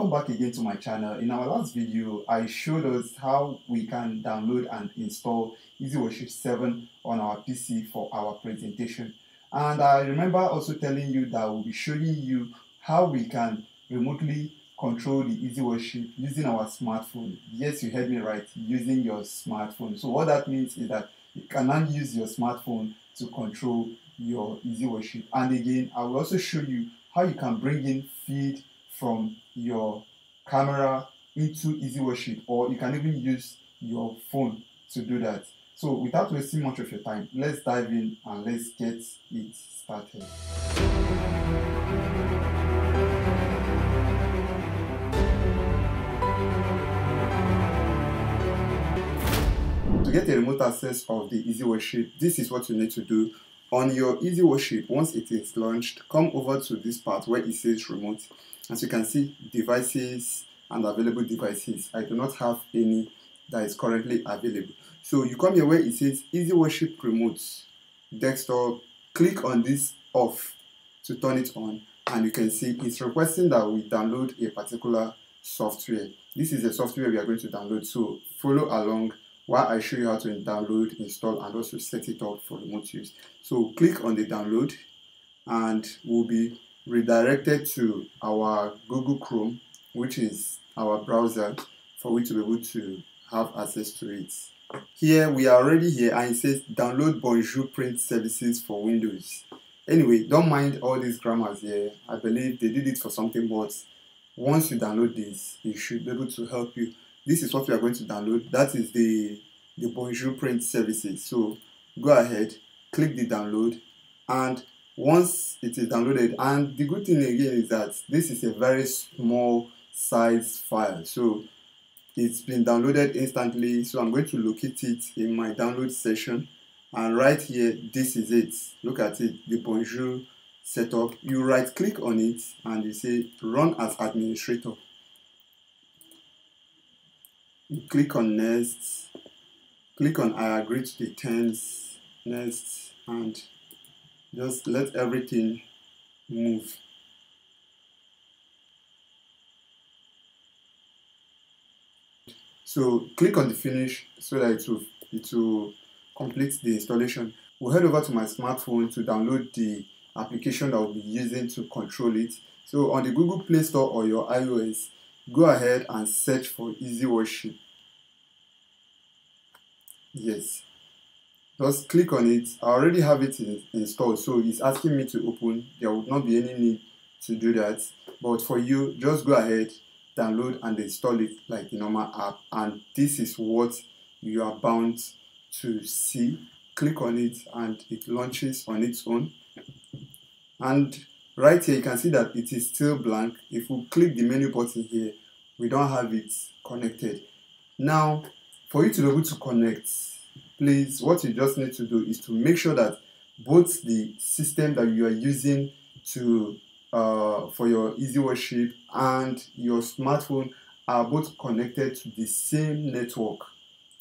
Welcome back again to my channel. In our last video, I showed us how we can download and install EasyWorship 7 on our PC for our presentation. And I remember also telling you that we'll be showing you how we can remotely control the EasyWorship using our smartphone. Yes, you heard me right, using your smartphone. So what that means is that you cannot use your smartphone to control your EasyWorship. And again, I will also show you how you can bring in feed from your camera into EasyWorship, or you can even use your phone to do that. So without wasting much of your time, let's dive in and let's get it started. To get a remote access of the EasyWorship, this is what you need to do. On your EasyWorship, once it is launched, come over to this part where it says remote. As you can see, devices and available devices. I do not have any that is currently available. So you come here where it says EasyWorship remote desktop. Click on this off to turn it on, and you can see it's requesting that we download a particular software. This is the software we are going to download. So follow along while I show you how to download, install, and also set it up for remote use. So click on the download, and we'll be redirected to our Google Chrome, which is our browser for which to be able to have access to it. Here we are already here, and it says download Bonjour Print Services for Windows. Anyway, don't mind all these grammars here. I believe they did it for something, but once you download this, it should be able to help you. This is what we are going to download. That is the Bonjour Print Services. So go ahead, click the download, and once it is downloaded, and the good thing again is that this is a very small size file, so it's been downloaded instantly. So I'm going to locate it in my download session, and right here, this is it. Look at it, the Bonjour setup. You right click on it and you say run as administrator. You click on next, click on I agree to the terms, next, and just let everything move. So click on the finish so that it will complete the installation. We'll head over to my smartphone to download the application that I'll be using to control it. So on the Google Play Store or your iOS, go ahead and search for EasyWorship. Yes. Just click on it. I already have it installed, so it's asking me to open. There would not be any need to do that. But for you, just go ahead, download and install it like the normal app. And this is what you are bound to see. Click on it and it launches on its own. And right here, you can see that it is still blank. If we click the menu button here, we don't have it connected. Now, for you to be able to connect, please, what you just need to do is to make sure that both the system that you are using to for your EasyWorship and your smartphone are both connected to the same network.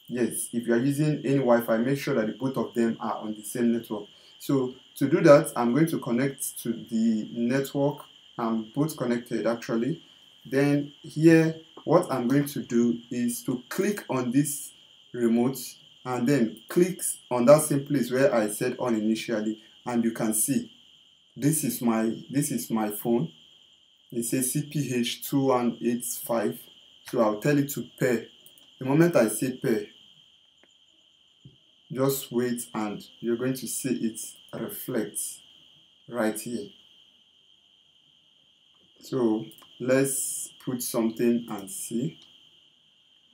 Yes, if you are using any Wi-Fi, make sure that both of them are on the same network. So to do that, I'm going to connect to the network. I'm both connected actually. Then here, what I'm going to do is to click on this remote, and then click on that same place where I said on initially, and you can see this is my phone. It says CPH 2185. So I'll tell it to pair. The moment I say pair, just wait and you're going to see it reflects right here. So let's put something and see.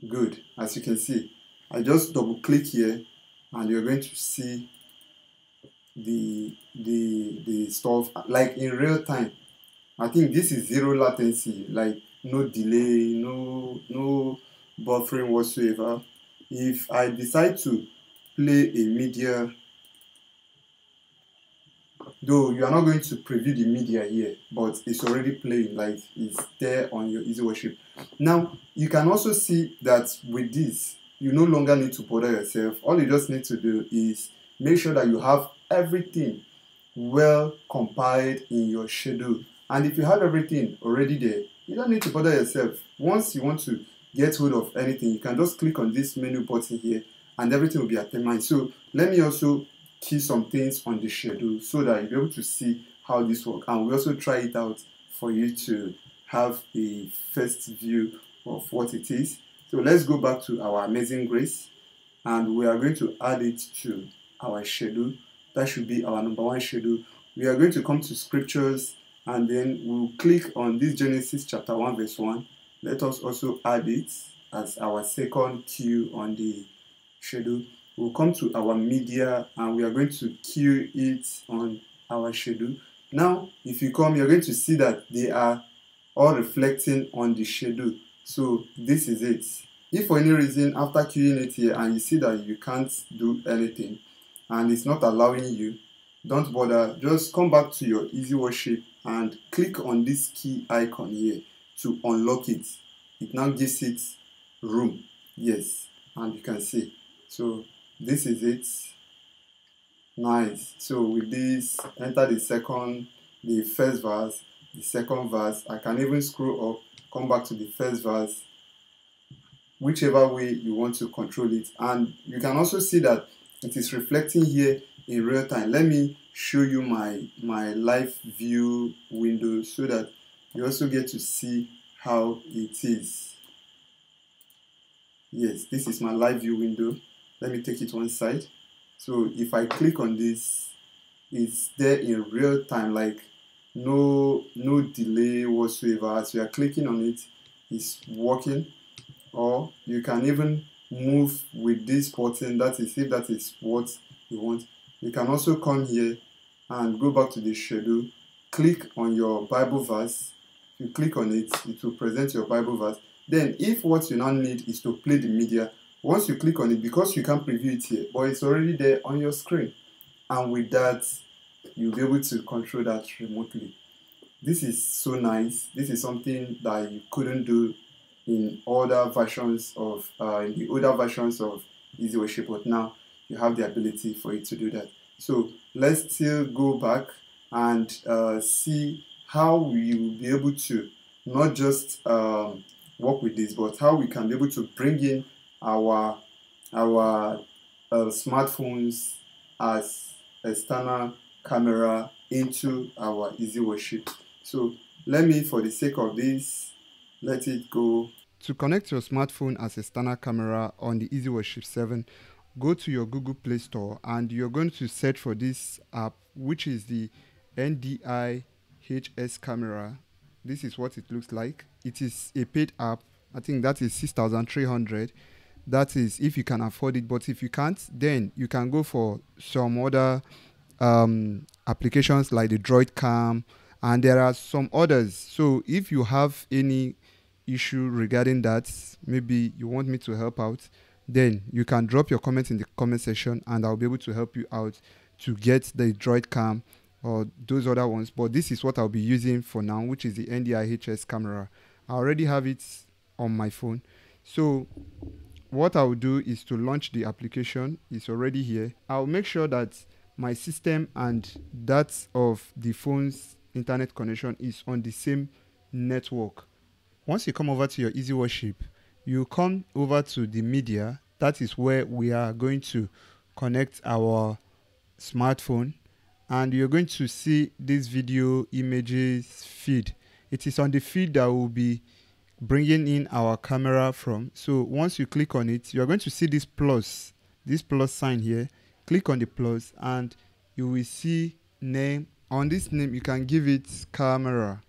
Good, as you can see. I just double click here and you're going to see the stuff like in real time. I think this is zero latency, like no delay, no buffering whatsoever. If I decide to play a media, though you are not going to preview the media here, but it's already playing, like it's there on your EasyWorship. Now you can also see that with this, you no longer need to bother yourself. All you just need to do is make sure that you have everything well compiled in your schedule. And if you have everything already there, You don't need to bother yourself. Once you want to get hold of anything, you can just click on this menu button here and everything will be at your mind. So let me also key some things on the schedule so that you'll be able to see how this works, and we'll also try it out for you to have a first view of what it is. So let's go back to our Amazing Grace and we are going to add it to our schedule. That should be our number one schedule. We are going to come to scriptures and then we'll click on this Genesis chapter 1 verse 1. Let us also add it as our second cue on the schedule. We'll come to our media and we are going to cue it on our schedule. Now, if you come, you're going to see that they are all reflecting on the schedule. So this is it. If for any reason after queuing it here and you see that you can't do anything and it's not allowing you, don't bother. Just come back to your EasyWorship and click on this key icon here to unlock it. It now gives it room. Yes, and you can see. So this is it. Nice. So with this, enter the first verse, the second verse. I can even scroll up, come back to the first verse, whichever way you want to control it. And you can also see that it is reflecting here in real time. Let me show you my live view window so that you also get to see how it is. Yes, this is my live view window. Let me take it one side. So if I click on this, it's there in real time, like no delay whatsoever. As you are clicking on it, it's working. Or you can even move with this button. That is, if that is what you want. You can also come here and go back to the schedule, click on your Bible verse. If you click on it, it will present your Bible verse. Then if what you now need is to play the media, once you click on it, because you can't preview it here, but it's already there on your screen. And with that, you'll be able to control that remotely. This is so nice. This is something that you couldn't do in older versions of EasyWorship, but now you have the ability for it to do that. So let's still go back and see how we will be able to not just work with this, but how we can be able to bring in our smartphones as external camera into our EasyWorship. So let me, for the sake of this, let it go. To connect your smartphone as external camera on the EasyWorship 7, go to your Google Play Store and you're going to search for this app, which is the NDI HX Camera. This is what it looks like. It is a paid app. I think that is 6,300. That is if you can afford it, but if you can't, then you can go for some other applications like the Droid Cam, and there are some others. So if you have any issue regarding that, maybe you want me to help out, then you can drop your comments in the comment section and I'll be able to help you out to get the Droid Cam or those other ones. But this is what I'll be using for now, which is the NDI HX Camera. I already have it on my phone. So what I'll do is to launch the application. It's already here. I'll make sure that my system and that of the phone's internet connection is on the same network. Once you come over to your EasyWorship, you come over to the media. That is where we are going to connect our smartphone, and you're going to see this video images feed. It is on the feed that will be bringing in our camera from. So once you click on it, you're going to see this plus sign here. Click on the plus and you will see name. On this name, you can give it camera.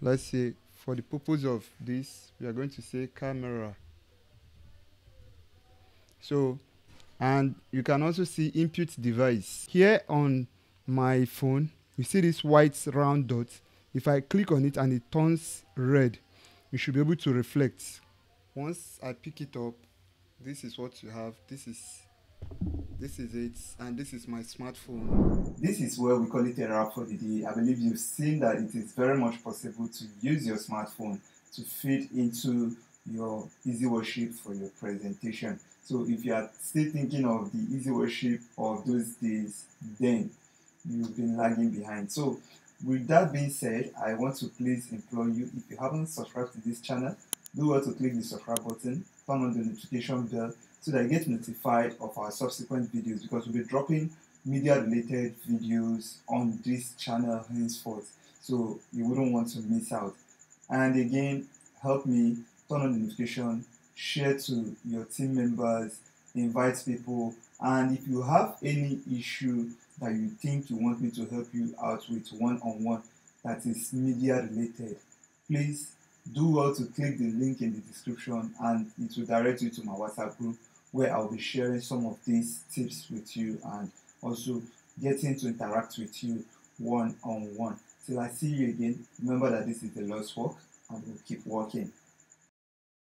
Let's say, for the purpose of this, we are going to say camera. So, and you can also see input device. Here on my phone, you see this white round dot. If I click on it and it turns red, you should be able to reflect. Once I pick it up, this is what you have. This is it, and this is my smartphone. This is where we call it a wrap for the day. I believe you've seen that it is very much possible to use your smartphone to fit into your EasyWorship for your presentation. So if you are still thinking of the EasyWorship of those days, then you've been lagging behind. So With that being said, I want to please implore you, if you haven't subscribed to this channel, do well to click the subscribe button, turn on the notification bell so that you get notified of our subsequent videos, because we'll be dropping media related videos on this channel henceforth, so you wouldn't want to miss out. And again, help me turn on the notification, share to your team members, invite people, and if you have any issue that you think you want me to help you out with one-on-one that is media related, please do well to click the link in the description and it will direct you to my WhatsApp group, where I'll be sharing some of these tips with you and also getting to interact with you one-on-one. Till I see you again, remember that this is the Lord's work and we'll keep working.